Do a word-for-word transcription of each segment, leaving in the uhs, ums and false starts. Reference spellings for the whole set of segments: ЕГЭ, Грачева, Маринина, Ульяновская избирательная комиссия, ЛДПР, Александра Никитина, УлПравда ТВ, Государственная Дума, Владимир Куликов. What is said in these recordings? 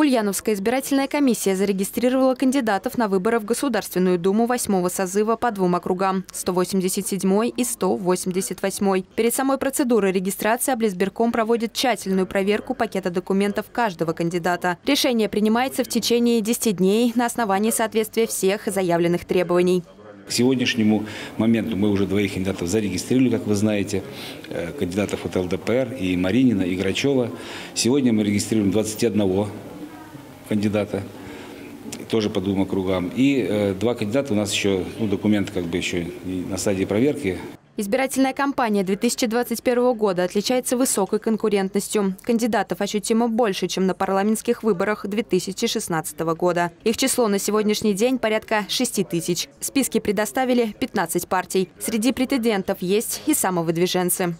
Ульяновская избирательная комиссия зарегистрировала кандидатов на выборы в Государственную Думу восьмого созыва по двум округам – сто восемьдесят седьмой и сто восемьдесят восьмой. Перед самой процедурой регистрации облизбирком проводит тщательную проверку пакета документов каждого кандидата. Решение принимается в течение десяти дней на основании соответствия всех заявленных требований. К сегодняшнему моменту мы уже двоих кандидатов зарегистрировали, как вы знаете, кандидатов от ЛДПР, и Маринина, и Грачева. Сегодня мы регистрируем двадцать одного кандидата, тоже по двум округам. И два кандидата у нас еще, ну, документы как бы еще на стадии проверки. Избирательная кампания две тысячи двадцать первого года отличается высокой конкурентностью. Кандидатов ощутимо больше, чем на парламентских выборах две тысячи шестнадцатого года. Их число на сегодняшний день порядка шести тысяч. Списки предоставили пятнадцать партий. Среди претендентов есть и самовыдвиженцы.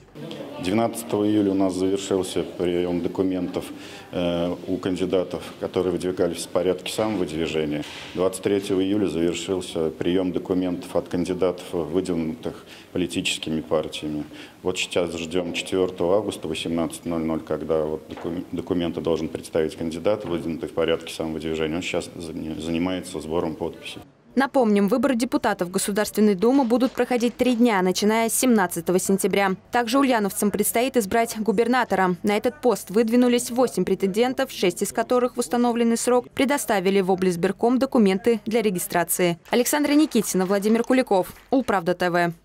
двенадцатого июля у нас завершился прием документов у кандидатов, которые выдвигались в порядке самовыдвижения. двадцать третьего июля завершился прием документов от кандидатов, выдвинутых политическими партиями. Вот сейчас ждем четвёртого августа в восемнадцать ноль-ноль, когда вот документы должен представить кандидат, выдвинутый в порядке самовыдвижения. Он сейчас занимается сбором подписей. Напомним, выборы депутатов Государственной Думы будут проходить три дня, начиная с семнадцатого сентября. Также ульяновцам предстоит избрать губернатора. На этот пост выдвинулись восемь претендентов, шесть из которых в установленный срок предоставили в облизбирком документы для регистрации. Александра Никитина, Владимир Куликов, УлПравда ТВ.